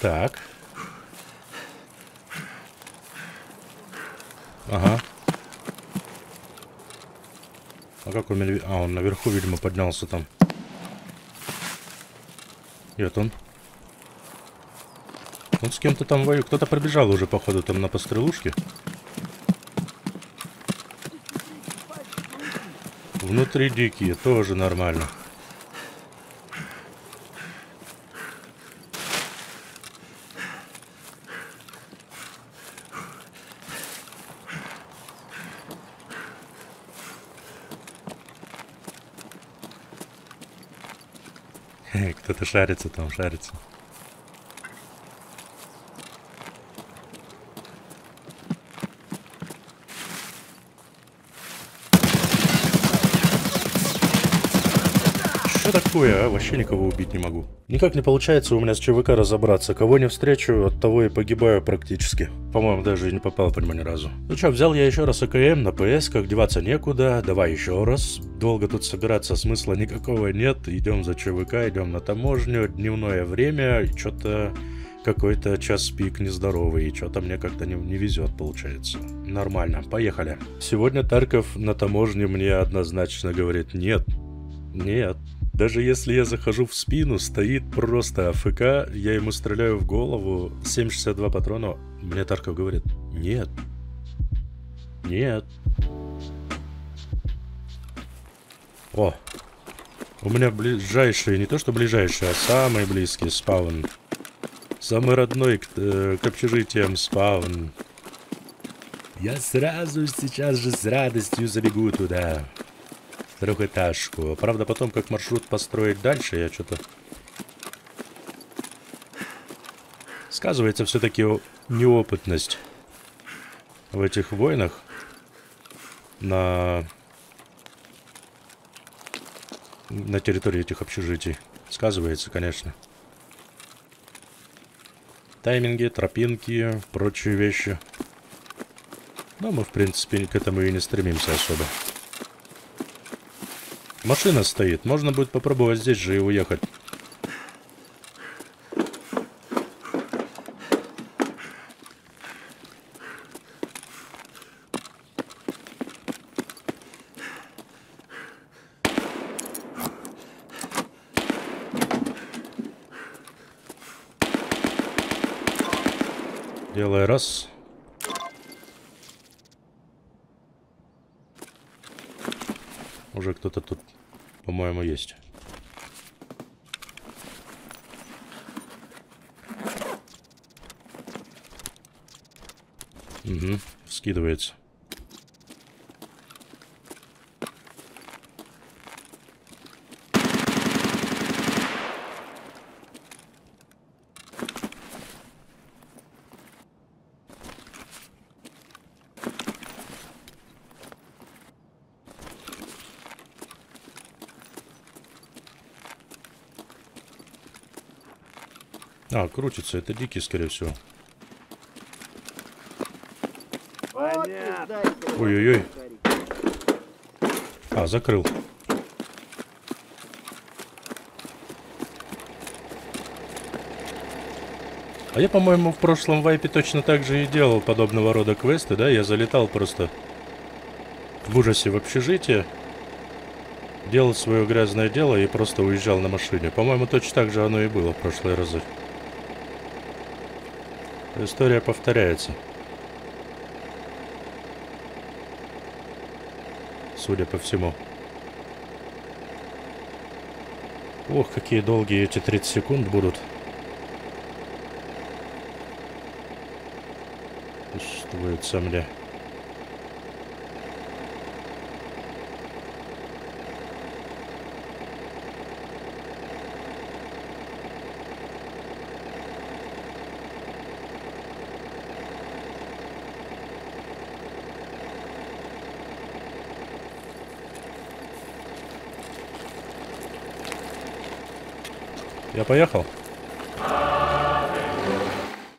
Так. Ага. А как он... Мельви... А, он наверху, видимо, поднялся там. И вот он. Он с кем-то там воюет. Кто-то пробежал уже, походу, там на пострелушке. Внутри дикие, тоже нормально. Кто-то шарится там, шарится. Что такое, а? Вообще никого убить не могу. Никак не получается у меня с ЧВК разобраться. Кого не встречу, от того и погибаю практически. По-моему, даже не попал по нему ни разу. Ну что, взял я еще раз АКМ на ПС, как деваться некуда. Давай еще раз. Долго тут собираться смысла никакого нет. Идем за ЧВК, идем на таможню. Дневное время, и что-то какой-то час пик нездоровый. И что-то мне как-то не, не везет, получается. Нормально, поехали. Сегодня Тарков на таможне мне однозначно говорит нет. Нет. Даже если я захожу в спину, стоит просто АФК, я ему стреляю в голову, семь шестьдесят два патрона, мне Тарков говорит, нет, нет. О, у меня ближайшие, не то что ближайшие, а самый близкий спаун. Самый родной к, э, к общежитиям спаун. Я сразу сейчас же с радостью забегу туда. Трехэтажку. Правда, потом, как маршрут построить дальше, я что-то... Сказывается все-таки неопытность в этих войнах на... на территории этих общежитий. Сказывается, конечно. Тайминги, тропинки, прочие вещи. Но мы, в принципе, к этому и не стремимся особо. Машина стоит. Можно будет попробовать здесь же и уехать. Делай раз. Уже кто-то тут, по-моему, есть. Угу, скидывается. А, крутится. Это дикий, скорее всего. Ой-ой-ой. А, закрыл. А я, по-моему, в прошлом вайпе точно так же и делал подобного рода квесты, да? Я залетал просто в ужасе в общежитие, делал свое грязное дело и просто уезжал на машине. По-моему, точно так же оно и было в прошлые разы. История повторяется. Судя по всему. Ох, какие долгие эти тридцать секунд будут. Чувствуется мне. Я поехал.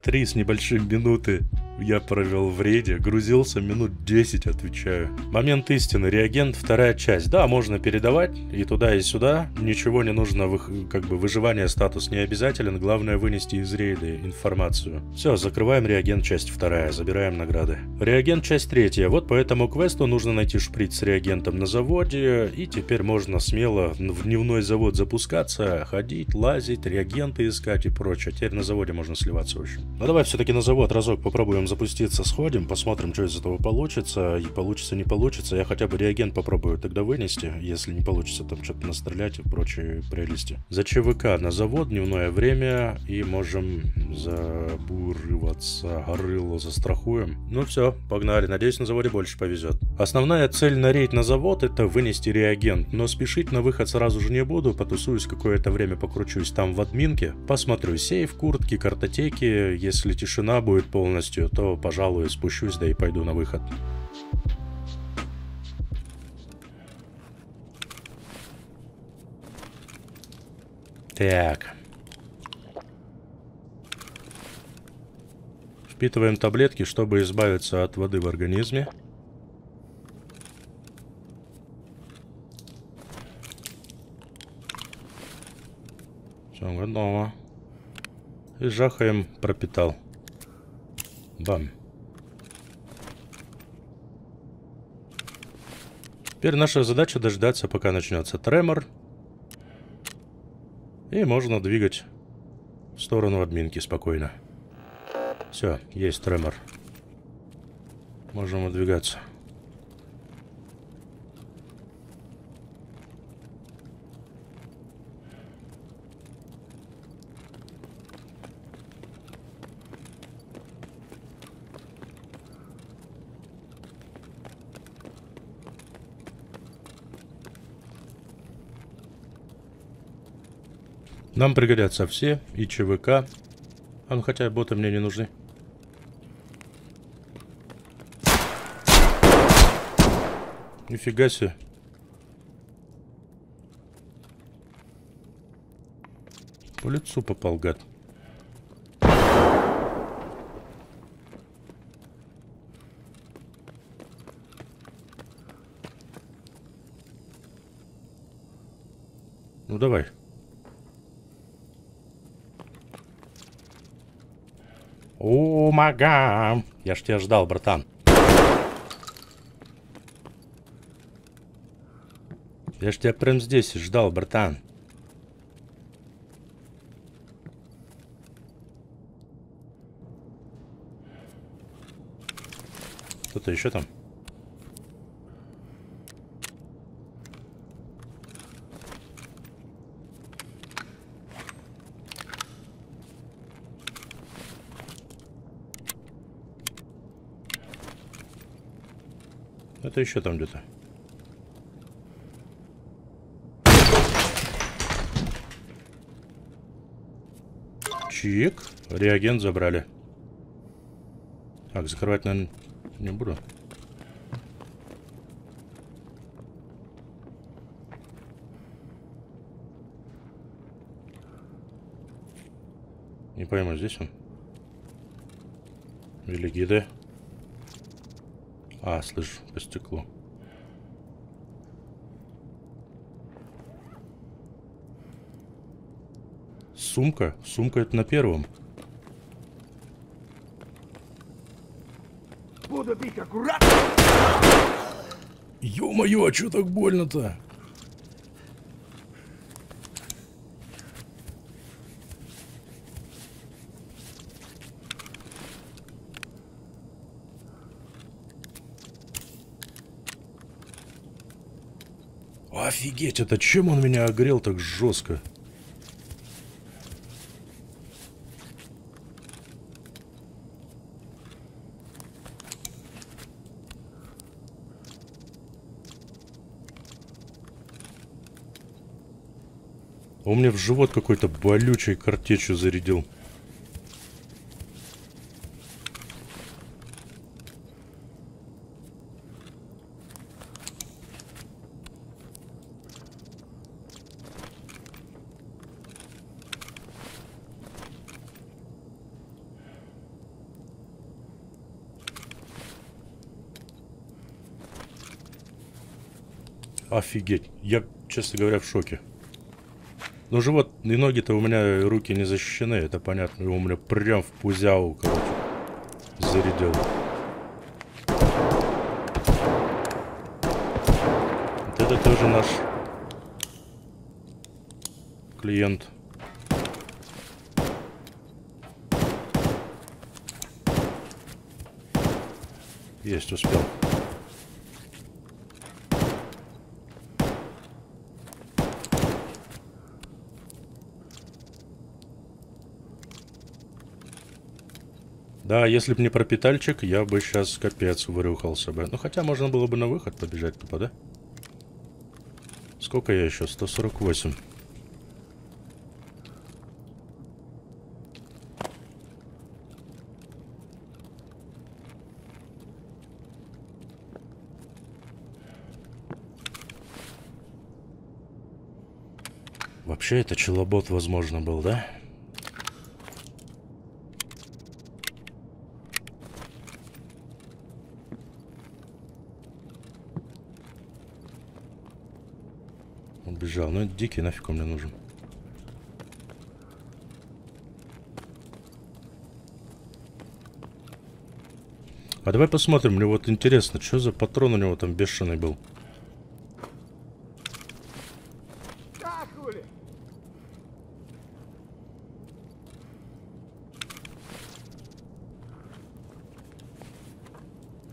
Три с небольшим минуты я провел в рейде, грузился минут десять, отвечаю. Момент истины, реагент, вторая часть. Да, можно передавать и туда, и сюда. Ничего не нужно, как бы выживание, статус не обязателен. Главное вынести из рейда информацию. Все, закрываем реагент часть вторая, забираем награды. Реагент часть третья. Вот по этому квесту нужно найти шприц с реагентом на заводе. И теперь можно смело в дневной завод запускаться, ходить, лазить, реагенты искать и прочее. Теперь на заводе можно сливаться, в общем. Ну давай все-таки на завод разок попробуем запуститься, сходим, посмотрим, что из этого получится. И получится, не получится. Я хотя бы реагент попробую тогда вынести, если не получится там что-то настрелять и прочие прелести. За ЧВК на завод, дневное время, и можем забурываться, горыло застрахуем. Ну все, погнали, надеюсь, на заводе больше повезет. Основная цель на рейд на завод — это вынести реагент, но спешить на выход сразу же не буду, потусуюсь какое-то время, покручусь там в админке, посмотрю сейф, куртки, картотеки. Если тишина будет полностью, то, пожалуй, спущусь, да и пойду на выход. Так. Впитываем таблетки, чтобы избавиться от воды в организме. Все готово. И жахаем пропитал. Бам. Теперь наша задача дождаться, пока начнется тремор. И можно двигать в сторону админки спокойно. Все, есть тремор. Можем выдвигаться. Нам пригодятся все, и ЧВК. А ну хотя боты мне не нужны. Нифига себе. По лицу попал, гад. Ну давай. О, мага! Я ж тебя ждал, братан. Я ж тебя прям здесь ждал, братан. Кто-то еще там? Это еще там где-то. Чик. Реагент забрали. Так, закрывать, наверное, не буду. Не пойму, здесь он? Или гиды? А, слышу, по стеклу. Сумка? Сумка это на первом. Буду бить аккуратно. Ё-моё, а чё так больно-то? Офигеть, это чем он меня огрел так жестко? Он мне в живот какой-то болючей картечью зарядил. Офигеть. Я, честно говоря, в шоке. Но живот и ноги-то у меня, и руки не защищены, это понятно. Его у меня прям в пузяву, короче, зарядил. Вот это тоже наш клиент. Есть, успел. Да, если бы не про питальчик, я бы сейчас капец вырюхался бы. Ну, хотя можно было бы на выход побежать тупо, да? Сколько я еще? сто сорок восемь. Вообще, это челобот, возможно, был, да? Бежал, но это дикий, нафиг он мне нужен. А давай посмотрим, мне вот интересно, что за патрон у него там бешеный был.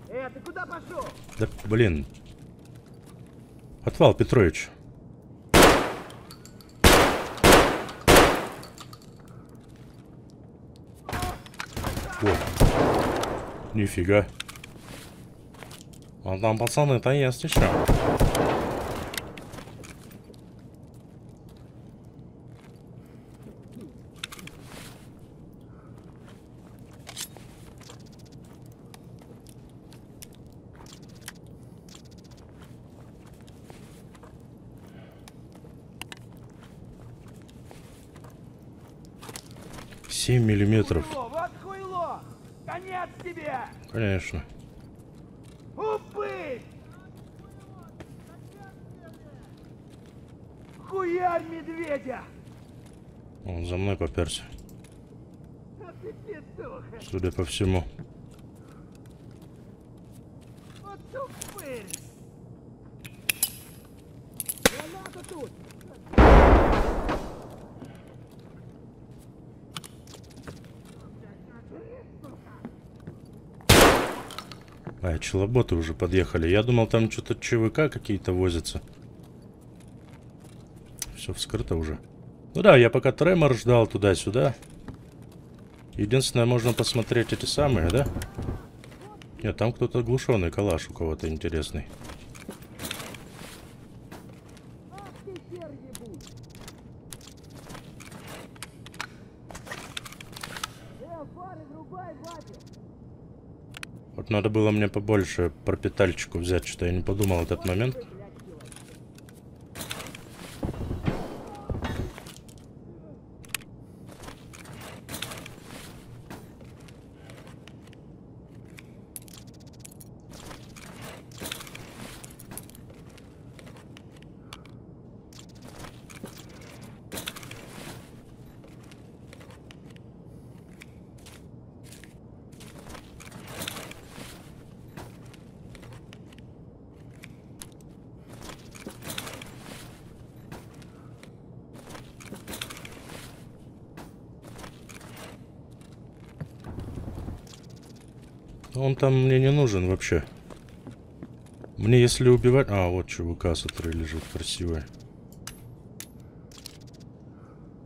Э, ты куда пошел? Да, блин. Отвал, Петрович. Нифига. А там пацаны-то есть еще. семь миллиметров. Конечно. Упы! Хуярь медведя! Он за мной поперся. Судя по всему. А, челоботы уже подъехали. Я думал, там что-то ЧВК какие-то возятся. Все вскрыто уже. Ну да, я пока тремор ждал туда-сюда. Единственное, можно посмотреть эти самые, да? Нет, там кто-то оглушенный калаш у кого-то интересный. Надо было мне побольше пропитальчику взять, что я не подумал в этот момент. Он там мне не нужен вообще. Мне если убивать... А, вот ЧВК, который лежит красивый.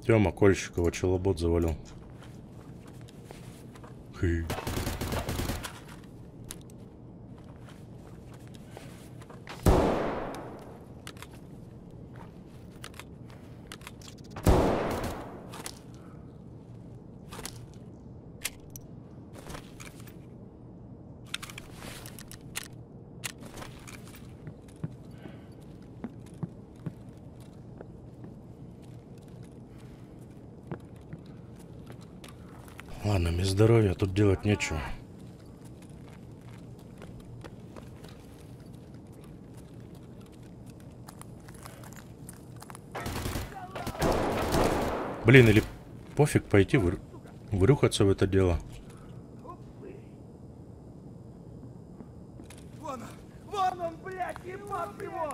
Тёма Кольщикова челобот завалил. Хы. Ладно, мне здоровья, тут делать нечего. Блин, или пофиг пойти выр... врюхаться в это дело. Вон он, вон он, блядь, ебал его!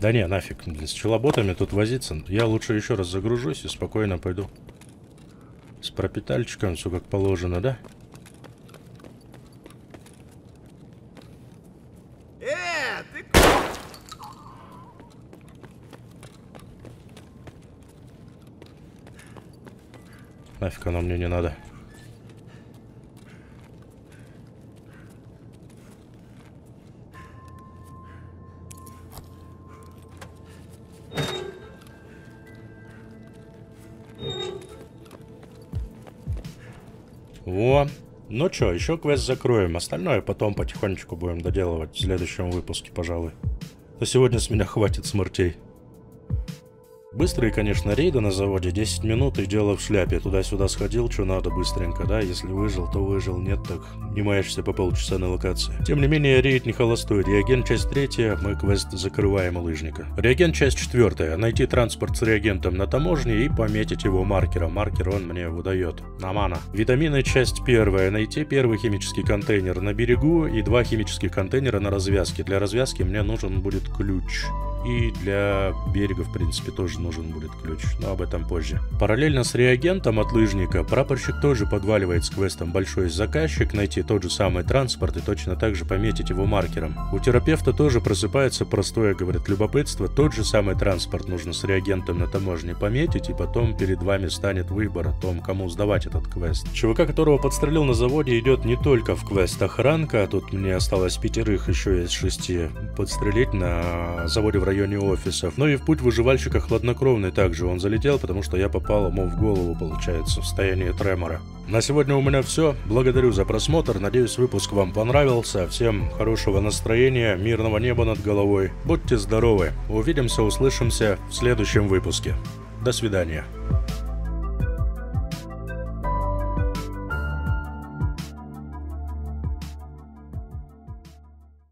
Да не, нафиг. С челоботами тут возиться. Я лучше еще раз загружусь и спокойно пойду. С пропитальчиком все как положено, да? Э, ты... Нафиг оно мне не надо. Во. Ну чё, еще квест закроем. Остальное потом потихонечку будем доделывать в следующем выпуске, пожалуй. На сегодня с меня хватит смертей. Быстрые, конечно, рейды на заводе. десять минут и дело в шляпе. Туда-сюда сходил, что надо, быстренько, да? Если выжил, то выжил. Нет, так не маешься по полчаса на локации. Тем не менее, рейд не холостой. Реагент часть третья. Мы квест закрываем у Лыжника. Реагент часть четвертая. Найти транспорт с реагентом на таможне и пометить его маркером. Маркер он мне выдает. Намана. Витамины часть первая. Найти первый химический контейнер на берегу и два химических контейнера на развязке. Для развязки мне нужен будет ключ. И для берега, в принципе, тоже нужен будет ключ, но об этом позже. Параллельно с реагентом от Лыжника Прапорщик тоже подваливает с квестом «Большой заказчик», найти тот же самый транспорт и точно так же пометить его маркером. У терапевта тоже просыпается простое, говорит, любопытство, тот же самый транспорт нужно с реагентом на таможне пометить, и потом перед вами станет выбор о том, кому сдавать этот квест. ЧВК, которого подстрелил на заводе, идет не только в квест «Охранка», а тут мне осталось пятерых еще из шести подстрелить на заводе в районе офисов. Ну и в путь выживальщика Хладнокровный также он залетел, потому что я попал ему в голову, получается, в состоянии тремора. На сегодня у меня все. Благодарю за просмотр. Надеюсь, выпуск вам понравился. Всем хорошего настроения, мирного неба над головой. Будьте здоровы. Увидимся, услышимся в следующем выпуске. До свидания.